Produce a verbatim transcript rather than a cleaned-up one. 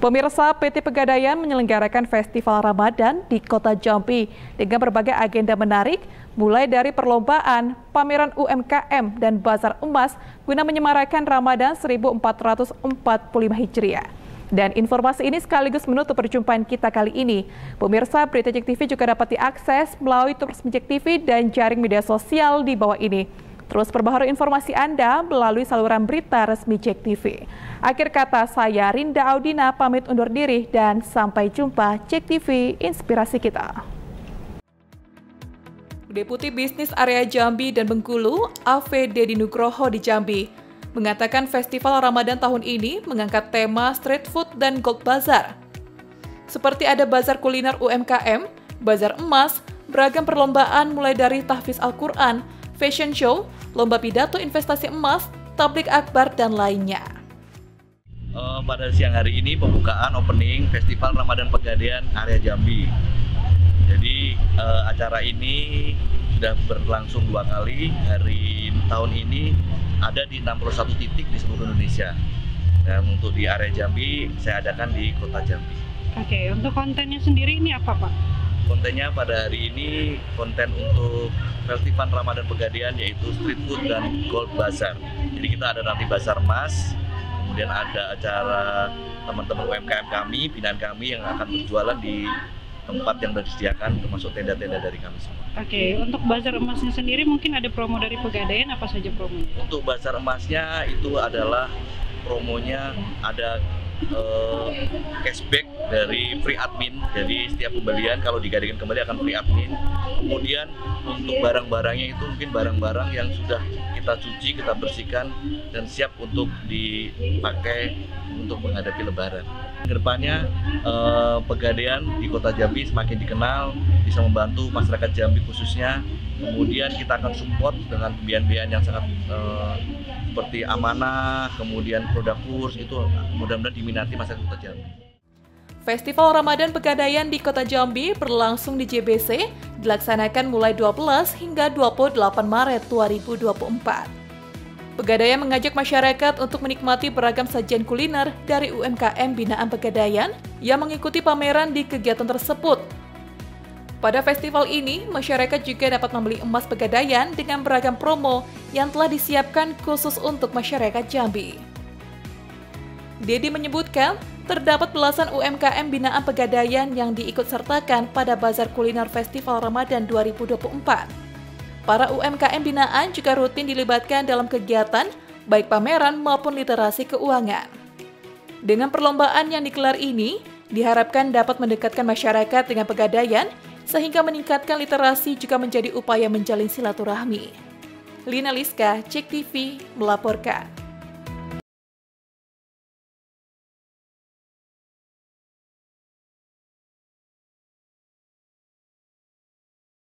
Pemirsa, P T Pegadaian menyelenggarakan festival Ramadan di Kota Jambi dengan berbagai agenda menarik, mulai dari perlombaan, pameran U M K M, dan bazar emas guna menyemarakan Ramadan seribu empat ratus empat puluh lima Hijriah. Dan informasi ini sekaligus menutup perjumpaan kita kali ini. Pemirsa, P T T V juga dapat diakses melalui terus P T T V dan jaring media sosial di bawah ini. Terus perbaharui informasi Anda melalui saluran berita resmi Jek T V. Akhir kata, saya Rinda Audina pamit undur diri dan sampai jumpa. Jek T V, inspirasi kita. Deputi Bisnis Area Jambi dan Bengkulu, A V Deddy Nugroho di Jambi, mengatakan festival Ramadan tahun ini mengangkat tema street food dan gold bazar. Seperti ada bazar kuliner U M K M, bazar emas, beragam perlombaan mulai dari tahfiz Al-Quran, fashion show, lomba pidato investasi emas, tablik akbar, dan lainnya. Uh, pada siang hari ini pembukaan opening Festival Ramadan Pegadaian Area Jambi. Jadi uh, acara ini sudah berlangsung dua kali. Hari tahun ini ada di enam puluh satu titik di seluruh Indonesia. Dan untuk di Area Jambi, saya adakan di Kota Jambi. Oke, untuk kontennya sendiri ini apa, Pak? Kontennya pada hari ini konten untuk festival Ramadan Pegadaian yaitu street food dan gold bazar. Jadi kita ada nanti bazar emas, kemudian ada acara teman-teman U M K M kami, binaan kami yang akan berjualan di tempat yang sudah disediakan, termasuk tenda-tenda dari kami semua. Oke, okay, untuk bazar emasnya sendiri mungkin ada promo dari Pegadaian, apa saja promonya? Untuk bazar emasnya itu adalah promonya ada Uh, cashback dari free admin, jadi setiap pembelian kalau digadaikan kembali akan free admin. Kemudian untuk barang-barangnya itu mungkin barang-barang yang sudah kita cuci, kita bersihkan dan siap untuk dipakai untuk menghadapi Lebaran. Kedepannya uh, Pegadaian di Kota Jambi semakin dikenal, bisa membantu masyarakat Jambi khususnya. Kemudian kita akan support dengan pembiayaan-pembiayaan yang sangat uh, seperti amanah, kemudian produk kurs, itu mudah-mudahan diminati masyarakat Kota Jambi. Festival Ramadan Pegadaian di Kota Jambi berlangsung di J B C, dilaksanakan mulai dua belas hingga dua puluh delapan Maret dua ribu dua puluh empat. Pegadaian mengajak masyarakat untuk menikmati beragam sajian kuliner dari U M K M binaan Pegadaian yang mengikuti pameran di kegiatan tersebut. Pada festival ini, masyarakat juga dapat membeli emas Pegadaian dengan beragam promo yang telah disiapkan khusus untuk masyarakat Jambi. Deddy menyebutkan, terdapat belasan U M K M binaan Pegadaian yang diikutsertakan pada Bazar Kuliner Festival Ramadan dua ribu dua puluh empat. Para U M K M binaan juga rutin dilibatkan dalam kegiatan, baik pameran maupun literasi keuangan. Dengan perlombaan yang digelar ini, diharapkan dapat mendekatkan masyarakat dengan Pegadaian, sehingga meningkatkan literasi juga menjadi upaya menjalin silaturahmi. Lina Liska, Jek T V, melaporkan.